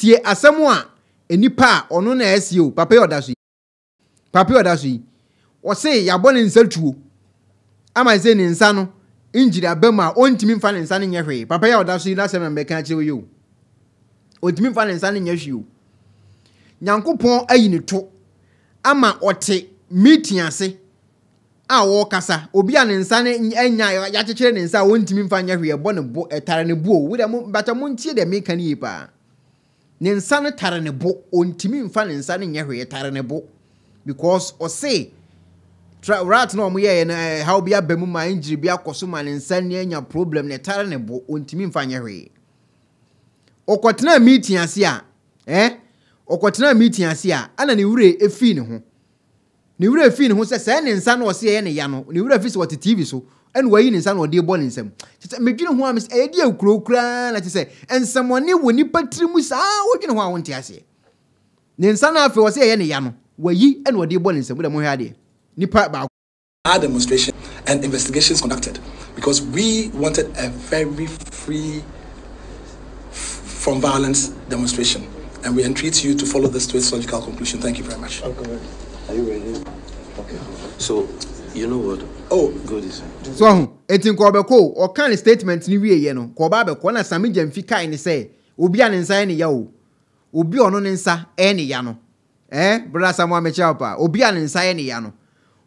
Tie asemwa enipa ono na esio papa yodaso papa yodaso yi o se yabon nseltuo ama se ni nsa no injira bema ontimi mfa ni nsa ni nyehwe papa yodaso yi na se meka akire yo ontimi mfa ni nsa ni nyehwe yo nyankopon ayi ni to ama ote meeting ase a wo kasa obi a ni nsa ni enya ya akire ni nsa ontimi mfa nyehwe ebo ne bo etare ne bo wo da mo bata mo ntie de meka ni pa Ninsana taranebo on timin fan insani nyehwe taranebo because or say rat no mu ye na how be abemu ma injiri bi akoso ma ninsani anya problem ne taranebo on timin fan nyehwe okotena meeting ase a okotena meeting ase a ana ne wure efi ne ho se se ninsana o se ye ne ya no ne wure efi se what tv so and why in San or dear Boninsem? Making who I miss a dear crow cran, let us say, and someone new when you patrimus are working who I want to say. Then Sana for say any yano, were ye and were dear Boninsem with a Mohadi. Nipa Bow. Our demonstration and investigations conducted because we wanted a very free from violence demonstration. And we entreat you to follow this to its logical conclusion. Thank you very much. Okay. Are you ready? Okay. So, you know what? Oh, good. So, it's in Kobako or kind of statements in Ria Yeno, Kobabako, and Sammy Jamfika and say, Ubian and Sani Yao, Ubion and Sa, any Yano. Brother Samuel Mechalpa, Ubian and Sani Yano.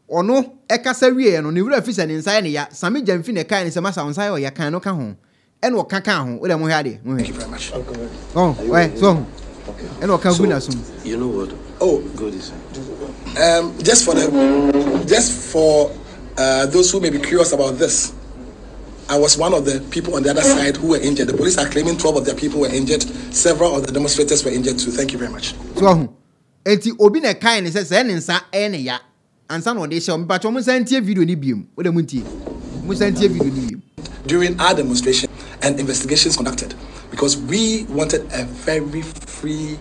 Or no, Ecasaria, no new office and Insania, Sammy Jamfina kind is a mass on Sayo Yakano Cajon, and what Cacan, with a Mohadi. Thank you very much. Oh, right, so. Okay. And what can we assume? You know what? Oh, good. Just for those who may be curious about this, I was one of the people on the other side who were injured. The police are claiming 12 of their people were injured. Several of the demonstrators were injured too. Thank you very much. So, enti obi na kai ne se se ne nsa ene ya. Ansa no de se o me patcho mo santie video ni biem. O de mo ntie. Mo santie video ni biem. During our demonstration and investigations conducted because we wanted a very free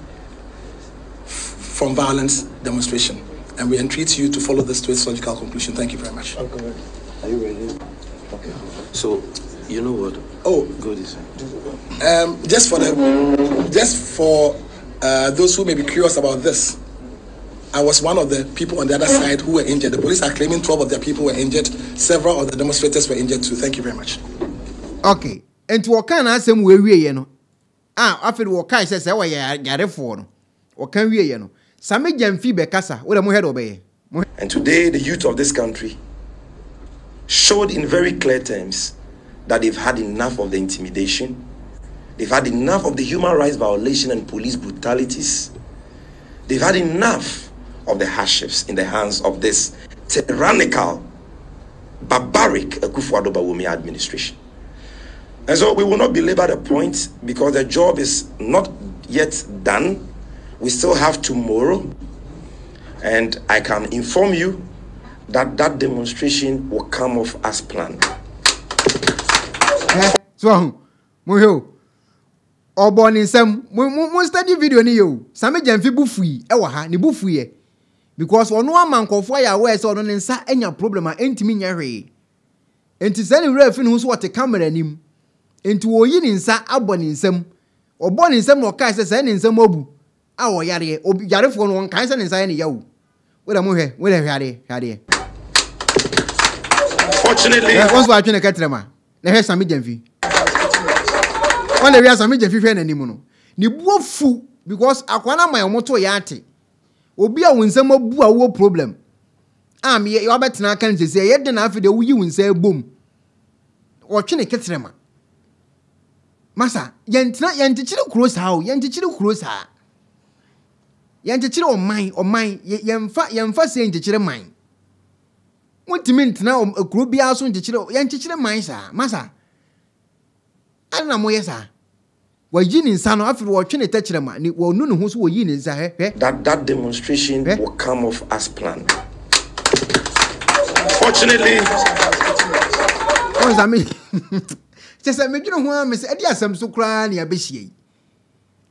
from violence demonstration. And we entreat you to follow this to its logical conclusion. Thank you very much. Okay. Are you ready? Okay. So, you know what? Oh, good. Just for those who may be curious about this, I was one of the people on the other side who were injured. The police are claiming 12 of their people were injured. Several of the demonstrators were injured too. Thank you very much. Okay. And to walk on us, we know. Ah, after walk on, says, "Oh yeah, get it for no. Walk on, we know." And today, the youth of this country showed in very clear terms that they've had enough of the intimidation, they've had enough of the human rights violation and police brutalities, they've had enough of the hardships in the hands of this tyrannical, barbaric Akufo-Addo Bawumia administration. And so we will not belabor the point because the job is not yet done. We still have tomorrow, and I can inform you that that demonstration will come off as planned. So, Muyo, Obon in some, we study video ni yo. Same jamfi bufui, ewaha ni bufui because ono man kofwaya we so ono nsa enya problem a entimi nyahwe. Enti sani refin who so te camera nim. Enti oyi ni nsa abon in some. Obon in some no kai se sani in some obu. Our yare, or yare for one cancer and sign yo. With a mohe, with a yare. Fortunately, I was watching a catrama. There has some middenfi. One of us are middenfi and animono. Nibu foo, because Aquana my moto yate. Obia wins some bua war problem. I'm ye, your better can say, yet then after the wee win say boom. Watching a catrama. Massa, yentina yantichino cross how, yantichino cross her. Yantichiro or mine, yamfa saying the children mine. What do you mean now? A group be out soon to chill, yantichiro mine, sir, massa. I don't know, sir. Well, yin in San after watching a teacher man, it will know who's yin is that demonstration will come off as planned. Fortunately, what I mean, just I make you know who I miss. I dare some so crying, I beshiate.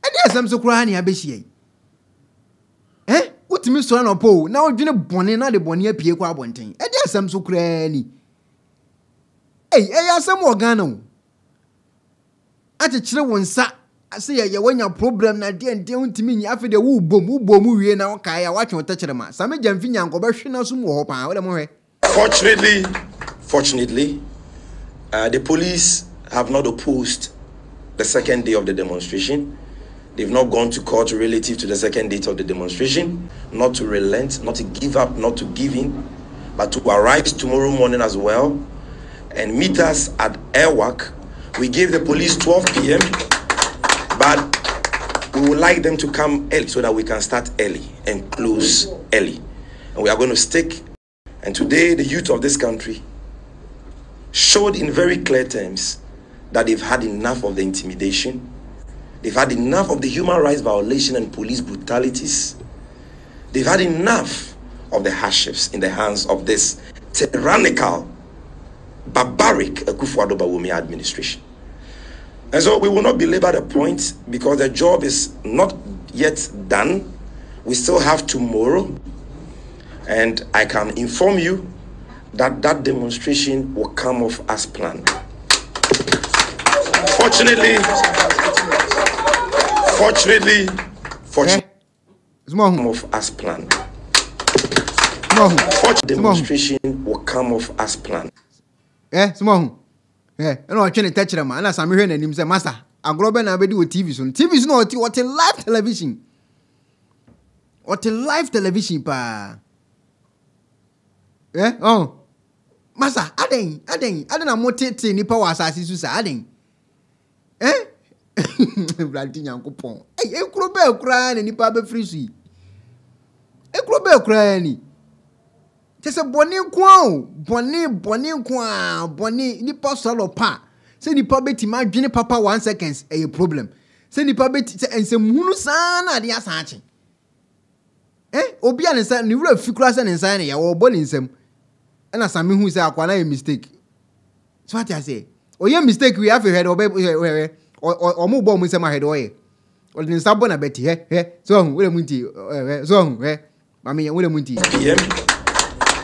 I dare some so crying, I beshiate. What to Miss Ranopo? Now you know Bonnie, not the Bonnier Pierre Quabonting. And there's some so cranny. Hey, I have some organo. At the children sat I say, you when your problem, na dear and dear to me after the woo boom, we now kaya watch on touch them. Some of them finger and conversion or some more. Fortunately, the police have not opposed the second day of the demonstration. They've not gone to court relative to the second date of the demonstration, not to relent, not to give up, not to give in, but to arrive tomorrow morning as well and meet us at Airwak. We gave the police 12 p.m., but we would like them to come early so that we can start early and close early. And we are going to stick. And today, the youth of this country showed in very clear terms that they've had enough of the intimidation. They've had enough of the human rights violation and police brutalities. They've had enough of the hardships in the hands of this tyrannical, barbaric Akufo-Addo Bawumia administration. And so we will not belabor the point because the job is not yet done. We still have tomorrow. And I can inform you that that demonstration will come off as planned. Fortunately, demonstration will come off as planned. Eh, small. Eh, no, I can't touch them. Unless I'm hearing him say, Master, I'm going to do with TV soon. TV is not what a live television. What a live television, pa. Eh, oh. Master, I don't know what it is. Nipa was assassins, I eh? Blantian coupon. Hey, a crobel crying and Nipa be free. A crobel crying. Just a bonnie nipa solo pa. Say nipa beti ma dwene papa 1 seconds a problem. Say nipa beti say ense munu sana ade asanche. Eh, obi an nsa ni wura fikura san nsa na ya wo bo ni nsam. Na sami hu say akwa na e mistake. So what I say? Oye mistake we have heard obe or mu bo mu nsam ahead oye. O ni nsa bo na beti he. So we le munti. So we. Mami we le munti.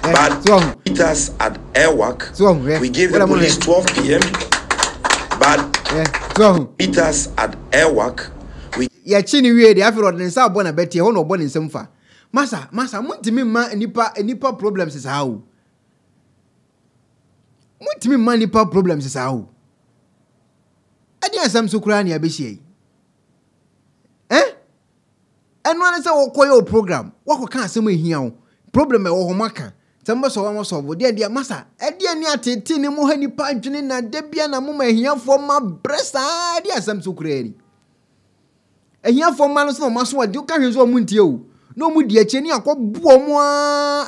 But meet us at Airwak. We gave the police 12 p.m. But meet us at Airwak. We. Yeah, chini we the after ordinance. How born a betty? How no born in some far? Massa, munti me man nipa problems is how. Munti me man nipa problems is how. Adi asam sukura ni abeshi. Eh? And when I say okoyo program, wako kana semu hiyo problem e ohomaka. Tamba so wamo so bodi dia masa e dia ni atete ni mo hani pa dwene na da bia na moma ehiafo ma bresa dia samso kureri ehiafo ma no so maso odi ka hwezo o muntie o no mu dia cheni akwobuo mo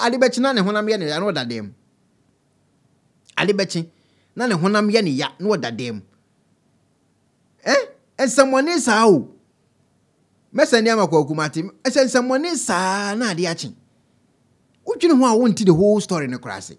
ade bechi na ne honam ye ne ya no dadem ade bechi na ne honam ye ne ya no dadem eh ensamone sa o mesani amakwakumati ensamone sa na ade achi. What you know, I wanted the whole story in a crisis.